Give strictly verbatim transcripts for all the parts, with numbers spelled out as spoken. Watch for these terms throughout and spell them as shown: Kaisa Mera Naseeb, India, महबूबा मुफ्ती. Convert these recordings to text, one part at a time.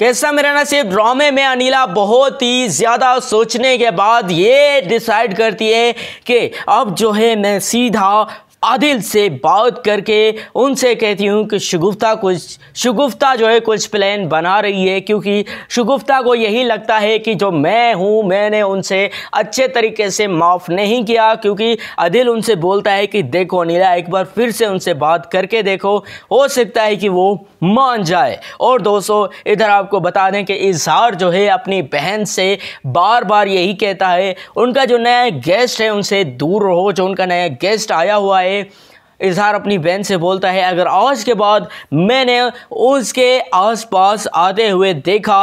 कैसा मेरा नसीब ड्रामे में अनिला बहुत ही ज़्यादा सोचने के बाद ये डिसाइड करती है कि अब जो है मैं सीधा आदिल से बात करके उनसे कहती हूँ कि शगुफ्ता कुछ शगुफ्ता जो है कुछ प्लान बना रही है, क्योंकि शगुफ्ता को यही लगता है कि जो मैं हूँ मैंने उनसे अच्छे तरीके से माफ़ नहीं किया। क्योंकि आदिल उनसे बोलता है कि देखो नीला, एक बार फिर से उनसे बात करके देखो, हो सकता है कि वो मान जाए। और दोस्तों इधर आपको बता दें कि इजहार जो है अपनी बहन से बार बार यही कहता है, उनका जो नया गेस्ट है उनसे दूर रहो। जो उनका नया गेस्ट आया हुआ है, इजहार अपनी बहन से बोलता है अगर आज के बाद मैंने उसके आसपास आते हुए देखा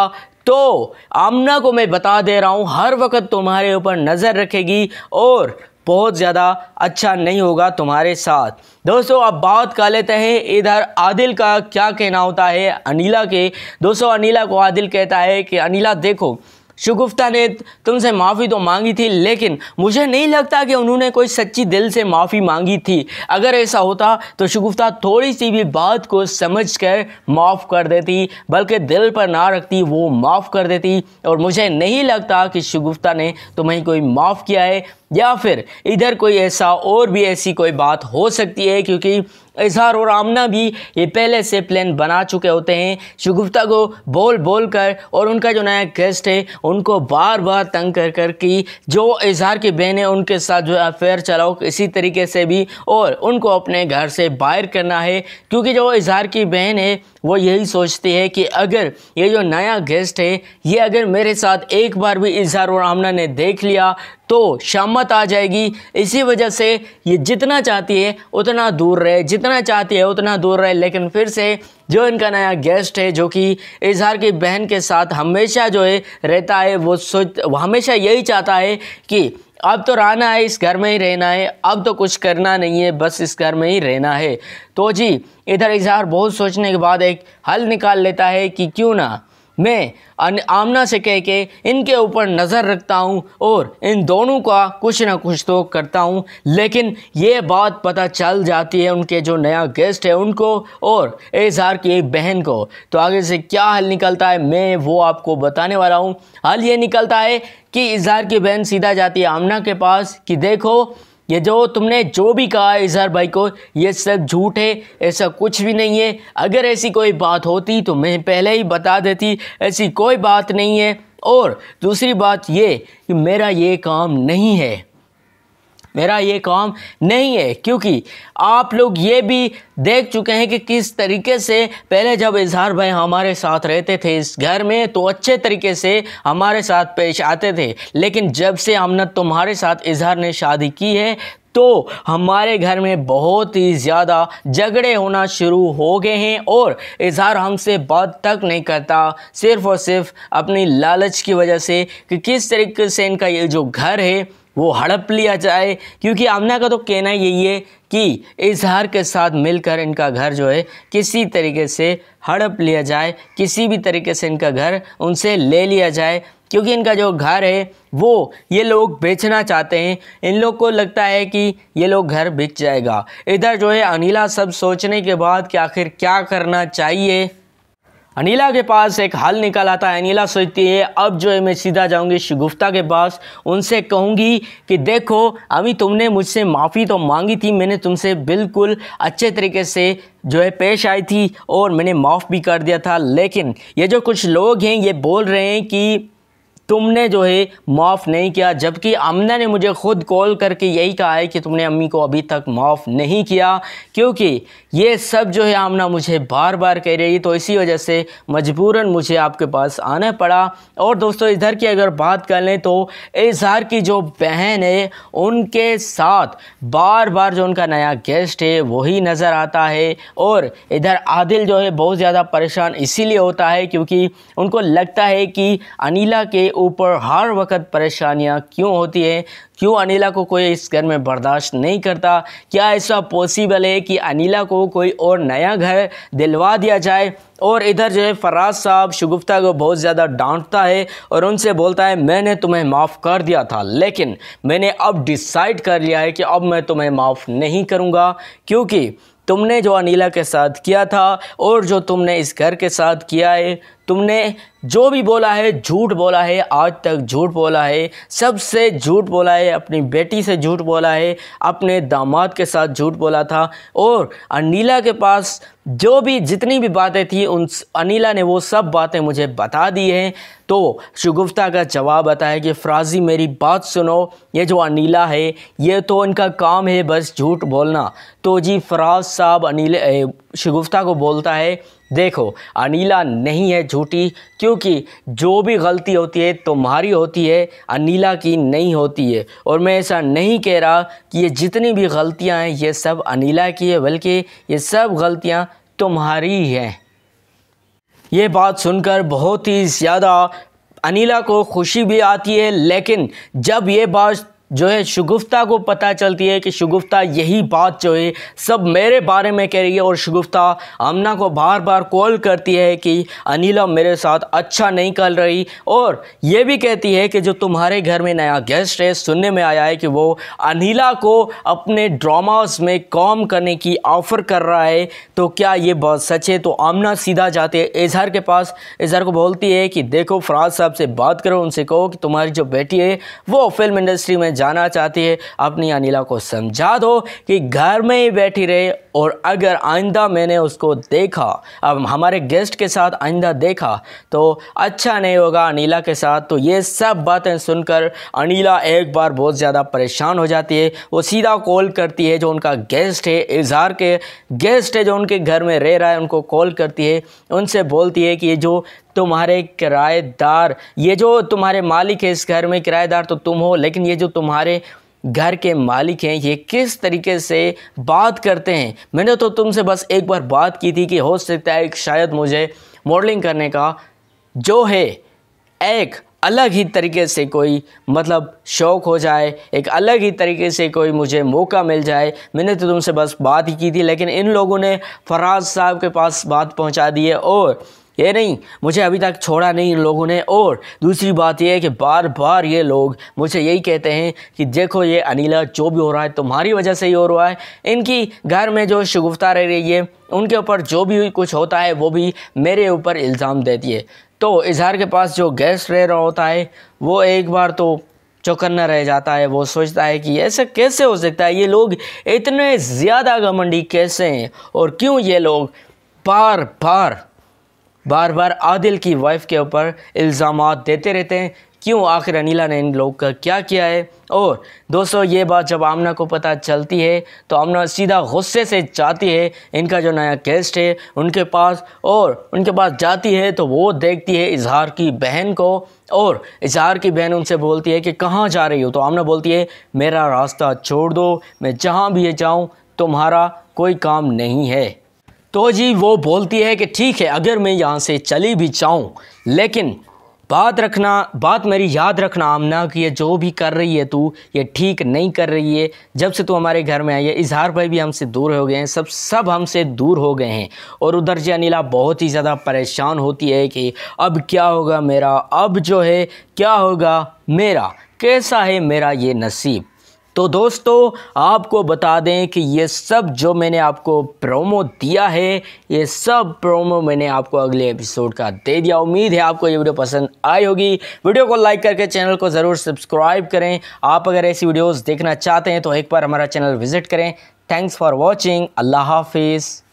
तो आमना को मैं बता दे रहा हूं, हर वक्त तुम्हारे ऊपर नज़र रखेगी और बहुत ज़्यादा अच्छा नहीं होगा तुम्हारे साथ। दोस्तों अब बात कर लेते हैं इधर आदिल का क्या कहना होता है अनिला के। दोस्तों अनिला को आदिल कहता है कि अनिला देखो, शगुफ्ता ने तुमसे माफ़ी तो मांगी थी, लेकिन मुझे नहीं लगता कि उन्होंने कोई सच्ची दिल से माफ़ी मांगी थी। अगर ऐसा होता तो शगुफ्ता थोड़ी सी भी बात को समझकर माफ़ कर देती, बल्कि दिल पर ना रखती, वो माफ़ कर देती। और मुझे नहीं लगता कि शगुफ्ता ने तुम्हें कोई माफ़ किया है, या फिर इधर कोई ऐसा और भी ऐसी कोई बात हो सकती है, क्योंकि इजहार और आमना भी ये पहले से प्लान बना चुके होते हैं। शगुफ्ता को बोल बोल कर और उनका जो नया गेस्ट है उनको बार बार तंग कर कर कि जो इजहार की बहन है उनके साथ जो अफेयर चलाओ किसी तरीके से भी, और उनको अपने घर से बाहर करना है। क्योंकि जो इजहार की बहन है वो यही सोचती है कि अगर ये जो नया गेस्ट है ये अगर मेरे साथ एक बार भी इजहार और आमना ने देख लिया तो शामत आ जाएगी। इसी वजह से ये जितना चाहती है उतना दूर रहे, जितना चाहती है उतना दूर रहे। लेकिन फिर से जो इनका नया गेस्ट है जो कि इजहार की बहन के साथ हमेशा जो है रहता है, वो सोच वो हमेशा यही चाहता है कि अब तो रहना है, इस घर में ही रहना है, अब तो कुछ करना नहीं है, बस इस घर में ही रहना है। तो जी इधर इजहार बहुत सोचने के बाद एक हल निकाल लेता है कि क्यों ना मैं आमना से कह के इनके ऊपर नज़र रखता हूँ और इन दोनों का कुछ ना कुछ तो करता हूँ। लेकिन ये बात पता चल जाती है उनके जो नया गेस्ट है उनको और इजहार की बहन को। तो आगे से क्या हल निकलता है मैं वो आपको बताने वाला हूँ। हल ये निकलता है कि इजहार की बहन सीधा जाती है आमना के पास कि देखो ये जो तुमने जो भी कहा इजहार भाई को ये सब झूठ है, ऐसा कुछ भी नहीं है। अगर ऐसी कोई बात होती तो मैं पहले ही बता देती, ऐसी कोई बात नहीं है। और दूसरी बात ये कि मेरा ये काम नहीं है, मेरा ये काम नहीं है, क्योंकि आप लोग ये भी देख चुके हैं कि किस तरीके से पहले जब इजहार भाई हमारे साथ रहते थे इस घर में तो अच्छे तरीके से हमारे साथ पेश आते थे, लेकिन जब से हमने तुम्हारे साथ इजहार ने शादी की है तो हमारे घर में बहुत ही ज़्यादा झगड़े होना शुरू हो गए हैं और इजहार हमसे बात तक नहीं करता, सिर्फ़ और सिर्फ अपनी लालच की वजह से कि किस तरीके से इनका ये जो घर है वो हड़प लिया जाए। क्योंकि आमना का तो कहना यही है कि इजहार के साथ मिलकर इनका घर जो है किसी तरीके से हड़प लिया जाए, किसी भी तरीके से इनका घर उनसे ले लिया जाए। क्योंकि इनका जो घर है वो ये लोग बेचना चाहते हैं, इन लोग को लगता है कि ये लोग घर बिक जाएगा। इधर जो है अनिला सब सोचने के बाद कि आखिर क्या करना चाहिए, अनिला के पास एक हल निकल आता है। अनिला सोचती है अब जो है मैं सीधा जाऊंगी शगुफ्ता के पास, उनसे कहूंगी कि देखो अभी तुमने मुझसे माफ़ी तो मांगी थी, मैंने तुमसे बिल्कुल अच्छे तरीके से जो है पेश आई थी और मैंने माफ़ भी कर दिया था, लेकिन ये जो कुछ लोग हैं ये बोल रहे हैं कि तुमने जो है माफ़ नहीं किया, जबकि आमना ने मुझे ख़ुद कॉल करके यही कहा है कि तुमने अम्मी को अभी तक माफ़ नहीं किया। क्योंकि ये सब जो है आमना मुझे बार बार कह रही, तो इसी वजह से मजबूरन मुझे आपके पास आना पड़ा। और दोस्तों इधर की अगर बात कर लें तो इजहार की जो बहन है उनके साथ बार बार जो उनका नया गेस्ट है वही नज़र आता है। और इधर आदिल जो है बहुत ज़्यादा परेशान इसीलिए होता है क्योंकि उनको लगता है कि अनिला के ऊपर हर वक्त परेशानियां क्यों होती है, क्यों अनिला को कोई इस घर में बर्दाश्त नहीं करता। क्या ऐसा पॉसिबल है कि अनिला को कोई और नया घर दिलवा दिया जाए। और इधर जो है फराज साहब शगुफ्ता को बहुत ज़्यादा डांटता है और उनसे बोलता है मैंने तुम्हें माफ़ कर दिया था, लेकिन मैंने अब डिसाइड कर लिया है कि अब मैं तुम्हें माफ़ नहीं करूँगा, क्योंकि तुमने जो अनिला के साथ किया था और जो तुमने इस घर के साथ किया है तुमने जो भी बोला है झूठ बोला है, आज तक झूठ बोला है, सबसे झूठ बोला है, अपनी बेटी से झूठ बोला है, अपने दामाद के साथ झूठ बोला था। और अनीला के पास जो भी जितनी भी बातें थी उन अनीला ने वो सब बातें मुझे बता दी हैं। तो शगुफ्ता का जवाब आता है कि फ़राज़ी मेरी बात सुनो, ये जो अनीला है ये तो इनका काम है बस झूठ बोलना। तो जी फ़राज़ साहब अनीला शगुफ्ता को बोलता है देखो अनीला नहीं है झूठी, क्योंकि जो भी गलती होती है तुम्हारी होती है, अनीला की नहीं होती है। और मैं ऐसा नहीं कह रहा कि ये जितनी भी गलतियां हैं ये सब अनीला की है, बल्कि ये सब गलतियां तुम्हारी ही हैं। ये बात सुनकर बहुत ही ज़्यादा अनीला को खुशी भी आती है, लेकिन जब ये बात जो है शगुफ्ता को पता चलती है कि शगुफ्ता यही बात जो है सब मेरे बारे में कह रही है, और शगुफ्ता आमना को बार बार कॉल करती है कि अनीला मेरे साथ अच्छा नहीं कर रही, और ये भी कहती है कि जो तुम्हारे घर में नया गेस्ट है सुनने में आया है कि वो अनीला को अपने ड्रामास में काम करने की ऑफ़र कर रहा है, तो क्या ये बात सच है? तो आमना सीधा जाते है इजहार के पास, इजहार को बोलती है कि देखो फ़राज साहब से बात करो, उनसे कहो कि तुम्हारी जो बेटी है वो फिल्म इंडस्ट्री में जाना चाहती है, अपनी अनीला को समझा दो कि घर में ही बैठी रहे, और अगर आइंदा मैंने उसको देखा अब हमारे गेस्ट के साथ आइंदा देखा तो अच्छा नहीं होगा अनीला के साथ। तो ये सब बातें सुनकर अनीला एक बार बहुत ज़्यादा परेशान हो जाती है, वो सीधा कॉल करती है जो उनका गेस्ट है, इजहार के गेस्ट है जो उनके घर में रह रहा है, उनको कॉल करती है, उनसे बोलती है कि ये जो तुम्हारे किराएदार, ये जो तुम्हारे मालिक है, इस घर में किराएदार तो तुम हो, लेकिन ये जो तुम्हारे घर के मालिक हैं ये किस तरीके से बात करते हैं। मैंने तो तुमसे बस एक बार बात की थी कि हो सकता है शायद मुझे मॉडलिंग करने का जो है एक अलग ही तरीके से कोई मतलब शौक़ हो जाए, एक अलग ही तरीके से कोई मुझे मौका मिल जाए, मैंने तो तुमसे बस बात ही की थी, लेकिन इन लोगों ने फ़राज साहब के पास बात पहुँचा दी है और ये नहीं मुझे अभी तक छोड़ा नहीं इन लोगों ने। और दूसरी बात यह है कि बार बार ये लोग मुझे यही कहते हैं कि देखो ये अनीला जो भी हो रहा है तुम्हारी वजह से ही हो रहा है, इनकी घर में जो शगुफ्ता रह रही है उनके ऊपर जो भी कुछ होता है वो भी मेरे ऊपर इल्ज़ाम देती है। तो इजहार के पास जो गेस्ट रह रहा होता है वो एक बार तो चौकन्ना रह जाता है, वो सोचता है कि ऐसा कैसे हो सकता है, ये लोग इतने ज़्यादा घमंडी कैसे हैं, और क्यों ये लोग बार बार बार बार आदिल की वाइफ के ऊपर इल्ज़ामात देते रहते हैं, क्यों आखिर अनीला ने इन लोगों का क्या किया है। और दोस्तों ये बात जब आमना को पता चलती है तो आमना सीधा गुस्से से जाती है इनका जो नया गेस्ट है उनके पास, और उनके पास जाती है तो वो देखती है इजहार की बहन को, और इजहार की बहन उनसे बोलती है कि कहाँ जा रही हो, तो आमना बोलती है मेरा रास्ता छोड़ दो, मैं जहाँ भी जाऊँ तुम्हारा कोई काम नहीं है। तो जी वो बोलती है कि ठीक है अगर मैं यहाँ से चली भी जाऊँ लेकिन बात रखना बात मेरी याद रखना आमना कि ये जो भी कर रही है तू ये ठीक नहीं कर रही है, जब से तू हमारे घर में आई है इजहार भाई भी हमसे दूर हो गए हैं, सब सब हमसे दूर हो गए हैं। और उधर जी अनीला बहुत ही ज़्यादा परेशान होती है कि अब क्या होगा मेरा, अब जो है क्या होगा मेरा, कैसा है मेरा ये नसीब। तो दोस्तों आपको बता दें कि ये सब जो मैंने आपको प्रोमो दिया है ये सब प्रोमो मैंने आपको अगले एपिसोड का दे दिया। उम्मीद है आपको ये वीडियो पसंद आई होगी, वीडियो को लाइक करके चैनल को ज़रूर सब्सक्राइब करें। आप अगर ऐसी वीडियोस देखना चाहते हैं तो एक बार हमारा चैनल विज़िट करें। थैंक्स फॉर वॉचिंग, अल्लाह हाफिज़।